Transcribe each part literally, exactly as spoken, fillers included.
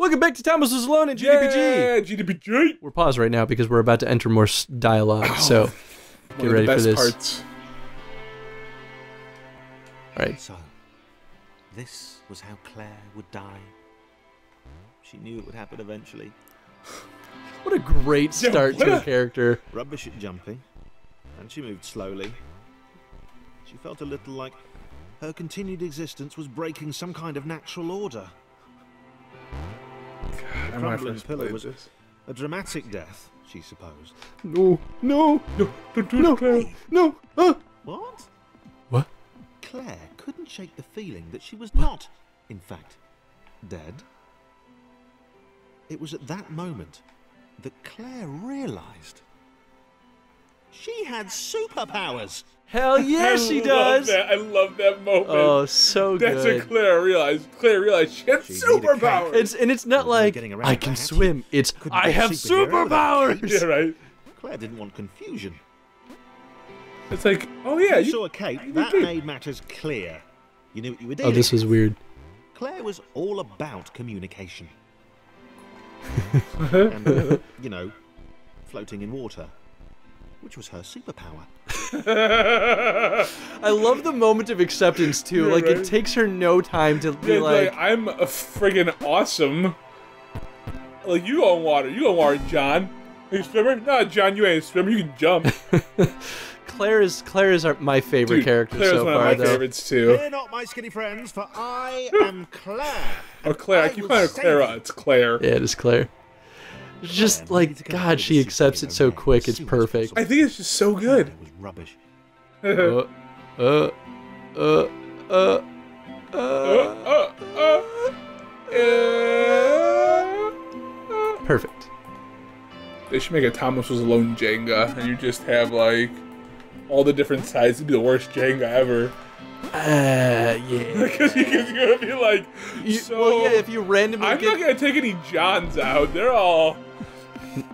Welcome back to Thomas Was Alone and G D B G. Yeah, G D B G. We're paused right now because we're about to enter more dialogue, oh, so get ready for this. Parts. All right. So, this was how Claire would die. She knew it would happen eventually. What a great start yeah, to a character. Rubbish at jumping, and she moved slowly. She felt a little like her continued existence was breaking some kind of natural order. The crumbling pillar was a dramatic death, she supposed. No, no, no, don't do it, Claire. No, ah. What? What? Claire couldn't shake the feeling that she was what? not, in fact, dead. It was at that moment that Claire realized she had superpowers. Hell yeah, she does. I love that. I love that moment. Oh, so That's good. That's what Claire realized. Claire realized she had she superpowers. It's, and it's not like, I can swim. It's, I have superpowers. Yeah, right. Claire didn't want confusion. It's like, oh yeah. You, you saw a cape. You that did. made matters clear. You knew what you were doing. Oh, this was weird. Claire was all about communication. And, uh, you know, floating in water. Which was her superpower. I love the moment of acceptance too. You're like right. It takes her no time to be yeah, like, like, I'm a friggin' awesome. Like you on water, you on water, John. Are you a swimmer? No, John, you ain't a swimmer. You can jump. Claire is Claire is our, my favorite Dude, character Claire so far. Claire is one of my though. favorites too. They're not my skinny friends, for I am Claire. Oh, Claire! I, I keep calling her Clara. It's Claire. Yeah, it is Claire. Just like God, she accepts it so quick. It's perfect. I think it's just so good. It was rubbish. Uh, uh, uh, uh, uh, uh, uh, perfect. They should make a Thomas Was Alone Jenga, and you just have like all the different sides. It'd be the worst Jenga ever. Uh, yeah. Because you're gonna be like, you, so well, yeah. If you randomly, I'm get... not gonna take any Johns out. They're all.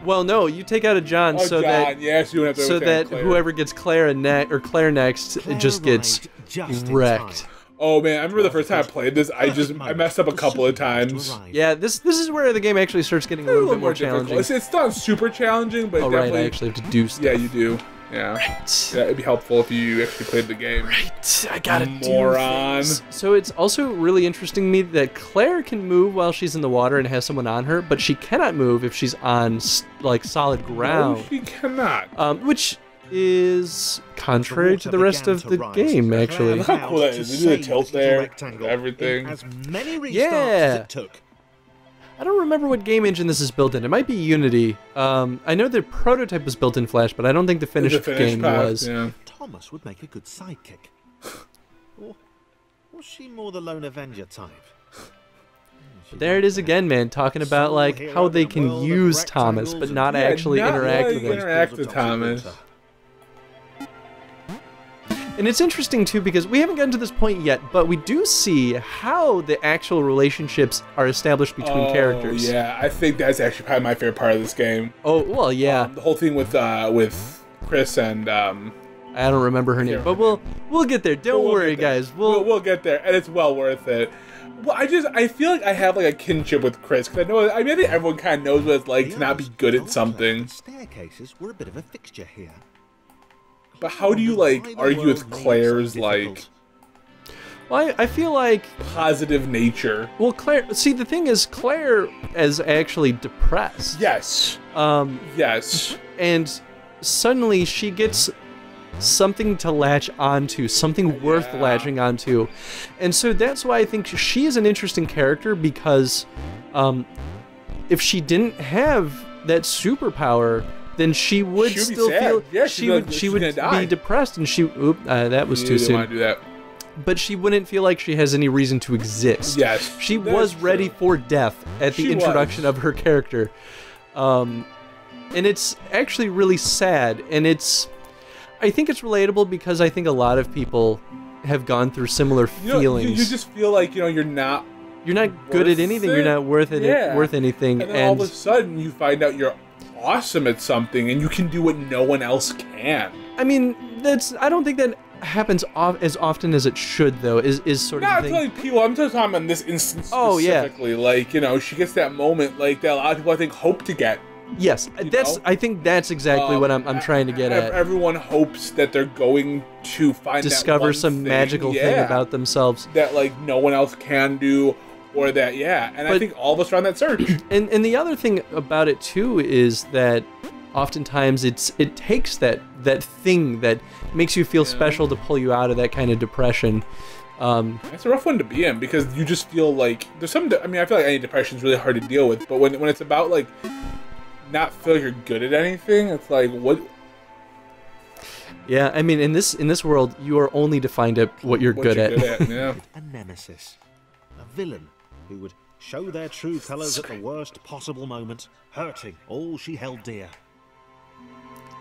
Well, no, you take out a John, oh, so, John. That, yes, you have to so that so that whoever gets Clara next or Claire next Claire just gets just wrecked. Oh man, I remember the first time I played this. I just I messed up a couple of times. Yeah, this this is where the game actually starts getting a little, a little bit more, more challenging. It's, it's not super challenging, but oh, definitely. Right, I actually have to do stuff. Yeah, you do. Yeah. Right. Yeah, it'd be helpful if you actually played the game. Right. I gotta Moron. do things. So it's also really interesting to me that Claire can move while she's in the water and has someone on her, but she cannot move if she's on like solid ground. No, she cannot. Um, which is contrary the to the rest of the rise. game, actually. Look how cool that is. There's a tilt there, everything. As many restarts yeah. as it took. I don't remember what game engine this is built in. It might be Unity. Um, I know the prototype was built in Flash, but I don't think the finished, the finished game path, was. Yeah. Thomas would make a good sidekick. Or was she more the lone Avenger type? But there it is again, man, talking about like how they can use Thomas, but not yeah, actually not interact, really with interact with him. Thomas. And it's interesting, too, because we haven't gotten to this point yet, but we do see how the actual relationships are established between oh, characters. Yeah, I think that's actually probably my favorite part of this game. Oh, well, yeah. Um, the whole thing with uh, with Chris and... Um, I don't remember her name, but we'll we'll get there. Don't we'll worry, there. guys. We'll... we'll we'll get there, and it's well worth it. Well, I just, I feel like I have, like, a kinship with Chris, because I know, I mean, I think everyone kind of knows what it's like to not be good at something. Staircases were a bit of a fixture here. But how do you, like, argue with Claire's, like... Well, I, I feel like... positive nature. Well, Claire... See, the thing is, Claire is actually depressed. Yes. Um... Yes. And suddenly she gets something to latch onto, something worth yeah. latching onto. And so that's why I think she is an interesting character, because um, if she didn't have that superpower... then she would she still sad. feel yeah, she would she would be depressed, and she oop, uh, that was you too soon. Do that. But she wouldn't feel like she has any reason to exist. Yes, she was ready for death at the she introduction was. of her character, um, and it's actually really sad. And it's, I think it's relatable because I think a lot of people have gone through similar you know, feelings. You, you just feel like you know you're not. You're not good at anything. It. You're not worth it. Yeah. Worth anything. And then and all of a sudden, you find out you're awesome at something, and you can do what no one else can. I mean, that's. I don't think that happens off as often as it should, though, is is sort of. Not really people. I'm just talking about this instance oh, specifically. Yeah. Like, you know, she gets that moment like that a lot of people I think hope to get. Yes, that's. Know? I think that's exactly um, what I'm. I'm trying to get at. Everyone hopes that they're going to find discover that one some thing, magical yeah, thing about themselves that like no one else can do, or that yeah. And but, I think all of us are on that search. And and the other thing about it too is that oftentimes it's it takes that that thing that makes you feel yeah. special to pull you out of that kind of depression. Um, that's a rough one to be in, because you just feel like there's some. I mean, I feel like any depression is really hard to deal with, but when when it's about like. Not feel you're good at anything. It's like what? Yeah, I mean, in this in this world, you are only defined at what you're what good, you're at. good at. Yeah. A nemesis, a villain who would show their true colors at the worst possible moment, hurting all she held dear.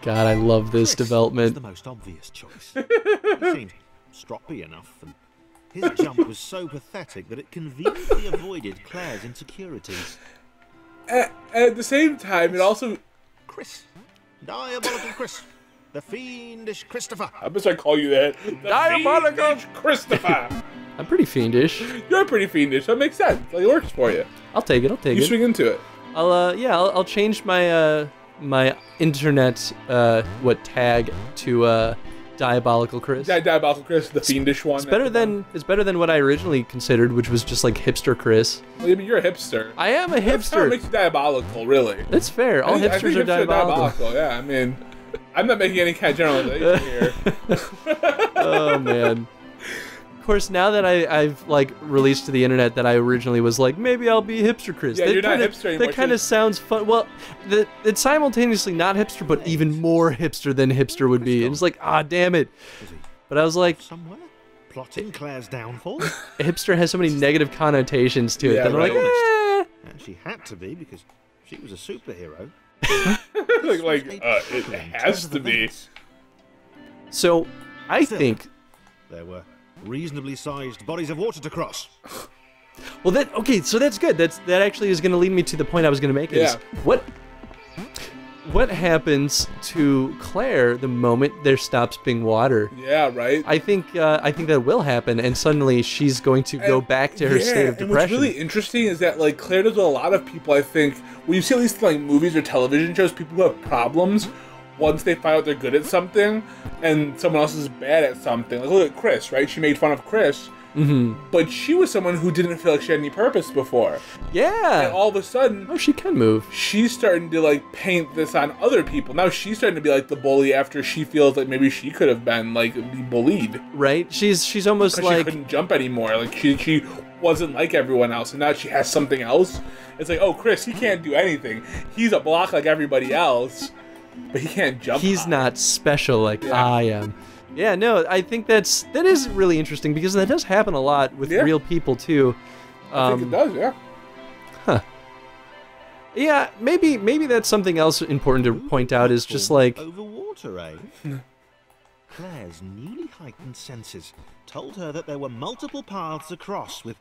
God, I love this Chris development. Was the most obvious choice. He seemed stroppy enough, and his jump was so pathetic that it conveniently avoided Claire's insecurities. At, at the same time, it also... Chris. Diabolical Chris. The fiendish Christopher. I must I call you that. The Diabolical Christopher. I'm pretty fiendish. You're pretty fiendish. That makes sense. Like, it works for you. I'll take it. I'll take you it. You swing into it. I'll, uh, yeah, I'll, I'll change my, uh, my internet, uh, what, tag to, uh, Diabolical Chris. Di Diabolical Chris, the fiendish one. It's better than it's better than what I originally considered, which was just like hipster Chris. Well, I mean, you're a hipster. I am a hipster. That's how it makes you diabolical, really. That's fair. All think, hipsters are diabolical. are diabolical. Yeah, I mean, I'm not making any kind of generalization here. Oh man. Of course, now that I, I've like released to the internet that I originally was like, maybe I'll be hipster Chris. Yeah, that you're kinda, not hipster anymore. That kind of sounds fun. Well, the, it's simultaneously not hipster, but even more hipster than hipster would be. And it's like, ah, damn it. But I was like, somewhere plotting Claire's downfall. Hipster has so many negative connotations to it. Yeah, that I'm right. like, eh. And she had to be because she was a superhero. like, like uh, it has to be. So, I Still, think there were. reasonably sized bodies of water to cross. Well, that okay, so that's good. That's that actually is going to lead me to the point I was going to make. Is yeah. what what happens to Claire the moment there stops being water? Yeah, right. I think uh, I think that will happen, and suddenly she's going to and, go back to her yeah, state of depression. And what's really interesting is that like Claire does a lot of people. I think when you see at least like movies or television shows, people who have problems. Once they find out they're good at something and someone else is bad at something. Like, look at Chris, right? She made fun of Chris, mm-hmm. but she was someone who didn't feel like she had any purpose before. Yeah. And all of a sudden... Oh, she can move. She's starting to, like, paint this on other people. Now she's starting to be, like, the bully after she feels like maybe she could have been, like, bullied. Right? She's she's almost like... she couldn't jump anymore. Like, she she... wasn't like everyone else, and now she has something else. It's like, oh, Chris, he can't do anything. He's a block like everybody else. But he can't jump. He's high. not special like yeah. I am. Yeah, no, I think that's that is really interesting because that does happen a lot with yeah. real people too. Um, I think it does, yeah. Huh. Yeah, maybe maybe that's something else important to point out is just like over water, eh? Claire's newly heightened senses told her that there were multiple paths across with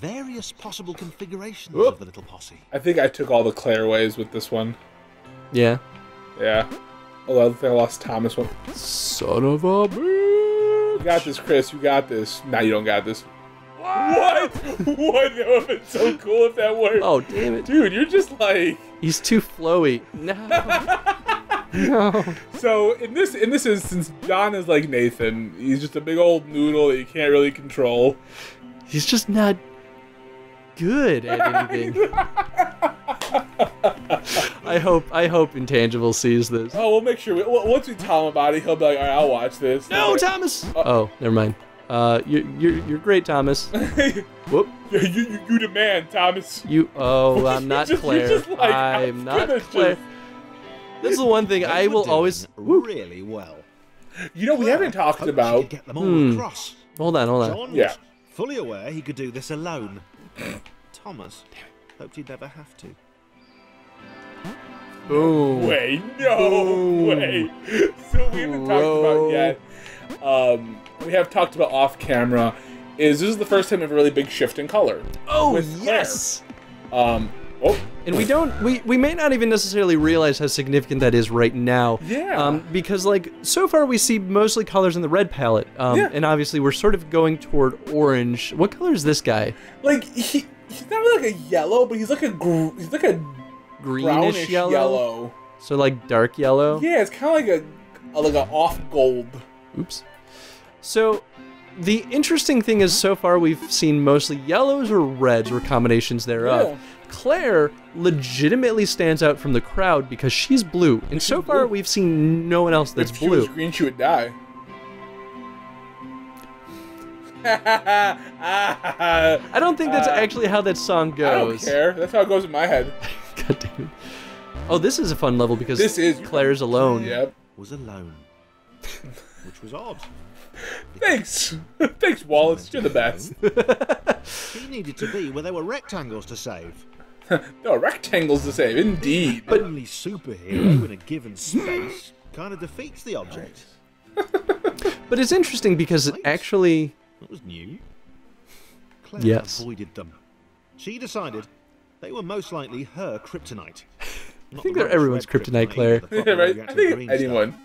various possible configurations Oop. of the little posse. I think I took all the Claire ways with this one. Yeah. Yeah. Although I think I lost Thomas one. Son of a bitch. You got this, Chris. You got this. Nah, you don't got this. What? What? What? That would have been so cool if that worked. Oh, damn it. Dude, you're just like... He's too flowy. No. No. So, in this in this instance, John is like Nathan. He's just a big old noodle that you can't really control. He's just not good at anything. I hope I hope Intangible sees this. Oh, we'll make sure. We, once we tell him about it, he'll be like, all right, I'll watch this. No, like, Thomas! Uh, oh, never mind. Uh, you, you're, you're great, Thomas. Whoop. You, you, you demand, Thomas. You, oh, I'm not just, Claire. Like, I'm, I'm not Claire. Just... This is the one thing I will always... Really well. You know, we haven't talked about... Get them all hmm. across. Hold on, hold on. John yeah. was fully aware he could do this alone. Thomas hoped he'd never have to. Boom. Wait, no Boom. way. So we haven't Bro. talked about yet. Um, we have talked about off camera. Is this is the first time we have a really big shift in color? Oh yes. Um, oh, And we don't, we, we may not even necessarily realize how significant that is right now. Yeah. Um, because, like, so far we see mostly colors in the red palette. Um, yeah. And obviously we're sort of going toward orange. What color is this guy? Like, he, he's not really like a yellow, but he's like a, gr he's like a greenish yellow. yellow. So, like, dark yellow? Yeah, it's kind of like a, like an off gold. Oops. So, the interesting thing is, so far we've seen mostly yellows or reds or combinations thereof. Yeah. Claire legitimately stands out from the crowd because she's blue, and so far we've seen no one else that's blue. If she was green, she would die. I don't think that's uh, actually how that song goes. I don't care. That's how it goes in my head. God damn it. Oh, this is a fun level because this is Claire's alone. Yep. Was alone, which was odd. Thanks. Thanks, Wallace. You're the best. He needed to be where there were rectangles to save. There were rectangles to save, indeed. But only superhero in a given space kind of defeats the object. But it's interesting because it actually... That was new. Claire yes. avoided them. She decided they were most likely her kryptonite. Not I think the they're everyone's kryptonite, kryptonite Claire. Yeah, right. I think anyone. Stuff.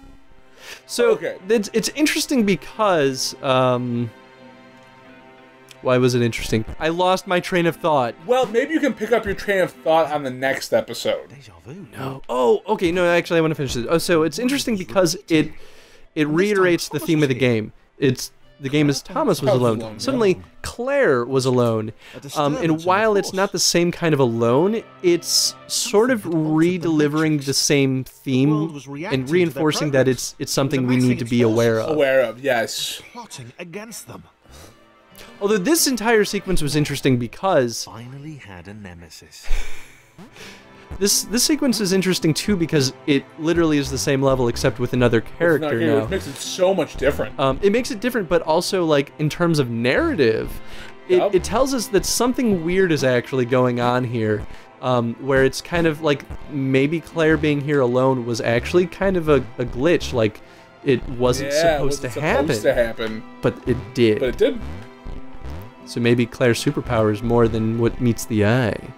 So okay. it's, it's interesting because um, why was it interesting? I lost my train of thought. Well, maybe you can pick up your train of thought on the next episode. Deja vu. No. Oh, okay. No, actually, I want to finish this. Oh, so it's interesting because it it reiterates the theme of the game. It's the game is Thomas Was Alone. Suddenly, Claire was alone, um, and while it's not the same kind of alone, it's sort of re-delivering the same theme and reinforcing that it's it's something we need to be aware of. Aware of, yes. Plotting against them. Although this entire sequence was interesting because finally had a nemesis. This this sequence is interesting too because it literally is the same level except with another character now. It makes it so much different. Um, it makes it different, but also like in terms of narrative, it, yep. it tells us that something weird is actually going on here, um, where it's kind of like maybe Claire being here alone was actually kind of a, a glitch, like it wasn't yeah, supposed, it wasn't to, supposed happen, to happen, but it did. But it did. So maybe Claire's superpower is more than what meets the eye.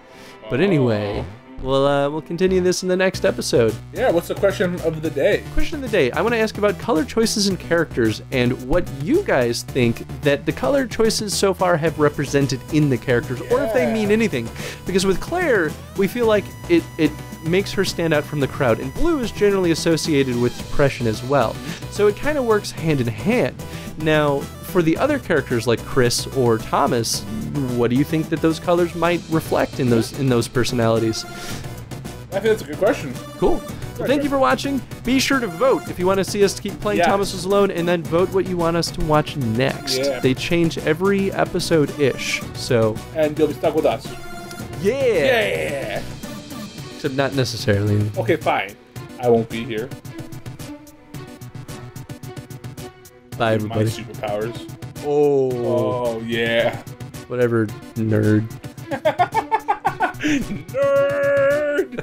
But oh. anyway. Well, uh, we'll continue this in the next episode. Yeah, what's the question of the day? Question of the day. I want to ask about color choices and characters and what you guys think that the color choices so far have represented in the characters, yeah. or if they mean anything. Because with Claire, we feel like it, it makes her stand out from the crowd, and blue is generally associated with depression as well. So it kind of works hand in hand. Now, for the other characters like Chris or Thomas, what do you think that those colors might reflect in those in those personalities? I think that's a good question. Cool. Well, thank you for watching. Be sure to vote if you want to see us keep playing yeah. Thomas Was Alone, and then vote what you want us to watch next. Yeah. They change every episode-ish, so... And you'll be stuck with us. Yeah! Yeah! Except not necessarily. Okay, fine. I won't be here. Bye, everybody. My superpowers. Oh. Oh, yeah. Whatever, nerd. Nerd!